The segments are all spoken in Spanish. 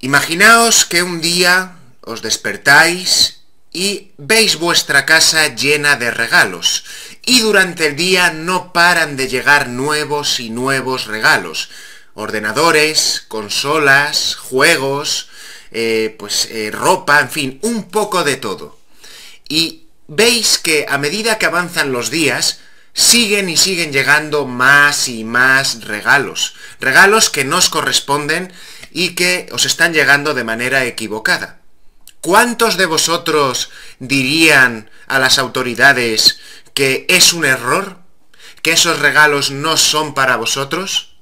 Imaginaos que un día os despertáis y veis vuestra casa llena de regalos, y durante el día no paran de llegar nuevos y nuevos regalos. Ordenadores, consolas, juegos, ropa, en fin, un poco de todo. Y veis que a medida que avanzan los días, siguen y siguen llegando más y más regalos. Regalos que no os corresponden y que os están llegando de manera equivocada. ¿Cuántos de vosotros dirían a las autoridades que es un error? ¿Que esos regalos no son para vosotros?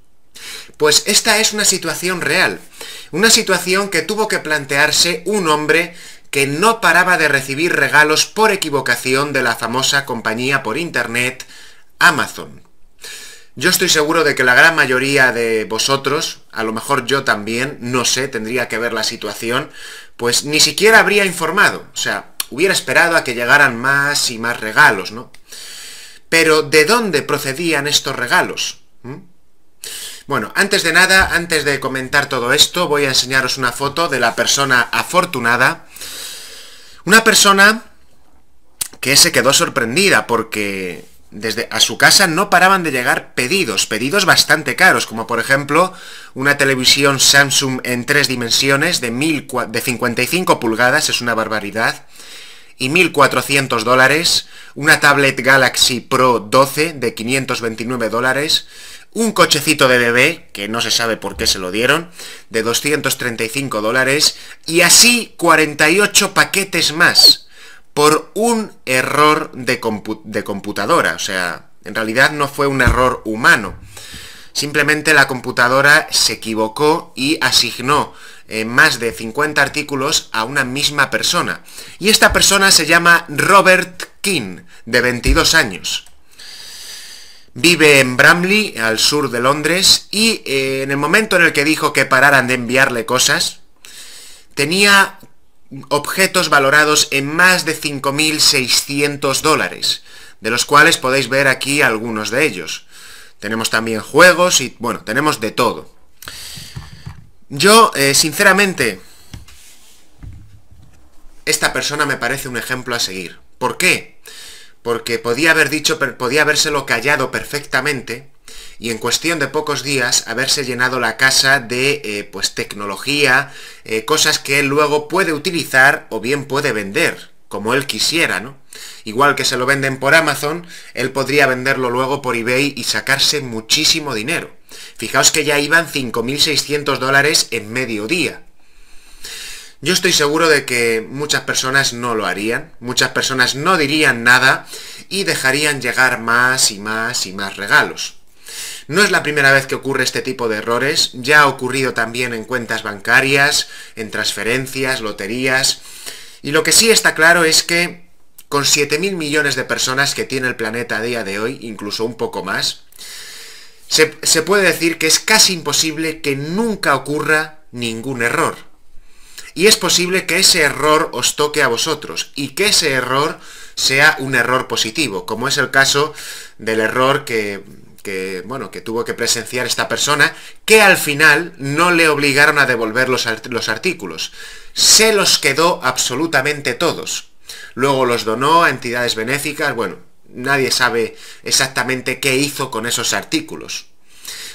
Pues esta es una situación real. Una situación que tuvo que plantearse un hombre que no paraba de recibir regalos por equivocación de la famosa compañía por internet, Amazon. Yo estoy seguro de que la gran mayoría de vosotros, a lo mejor yo también, no sé, tendría que ver la situación, pues ni siquiera habría informado, o sea, hubiera esperado a que llegaran más y más regalos, ¿no? Pero, ¿de dónde procedían estos regalos? Bueno, antes de nada, antes de comentar todo esto, voy a enseñaros una foto de la persona afortunada. Una persona que se quedó sorprendida porque desde a su casa no paraban de llegar pedidos bastante caros, como por ejemplo una televisión Samsung en 3 dimensiones de 55 pulgadas, es una barbaridad, y $1.400, una tablet Galaxy Pro 12 de $529, un cochecito de bebé, que no se sabe por qué se lo dieron, de $235, y así 48 paquetes más. Por un error de computadora, o sea, en realidad no fue un error humano. Simplemente la computadora se equivocó y asignó más de 50 artículos a una misma persona. Y esta persona se llama Robert King, de 22 años. Vive en Bramley, al sur de Londres, y en el momento en el que dijo que pararan de enviarle cosas, tenía objetos valorados en más de $5.600, de los cuales podéis ver aquí algunos de ellos. Tenemos también juegos y, bueno, tenemos de todo. Yo, sinceramente, esta persona me parece un ejemplo a seguir. ¿Por qué? Porque podía habérselo callado perfectamente y en cuestión de pocos días haberse llenado la casa de tecnología, cosas que él luego puede utilizar o bien puede vender, como él quisiera, ¿no? Igual que se lo venden por Amazon, él podría venderlo luego por eBay y sacarse muchísimo dinero. Fijaos que ya iban $5.600 en medio día. Yo estoy seguro de que muchas personas no lo harían, muchas personas no dirían nada y dejarían llegar más y más y más regalos. No es la primera vez que ocurre este tipo de errores, ya ha ocurrido también en cuentas bancarias, en transferencias, loterías, y lo que sí está claro es que con 7.000 millones de personas que tiene el planeta a día de hoy, incluso un poco más, se puede decir que es casi imposible que nunca ocurra ningún error. Y es posible que ese error os toque a vosotros, y que ese error sea un error positivo, como es el caso del error que tuvo que presenciar esta persona, que al final no le obligaron a devolver los artículos. Se los quedó absolutamente todos. Luego los donó a entidades benéficas, bueno, nadie sabe exactamente qué hizo con esos artículos.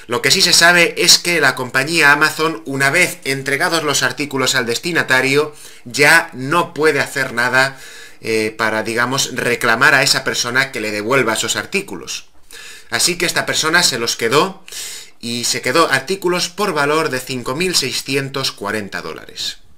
Lo que sí se sabe es que la compañía Amazon, una vez entregados los artículos al destinatario, ya no puede hacer nada para, digamos, reclamar a esa persona que le devuelva esos artículos. Así que esta persona se los quedó y se quedó artículos por valor de $5.640.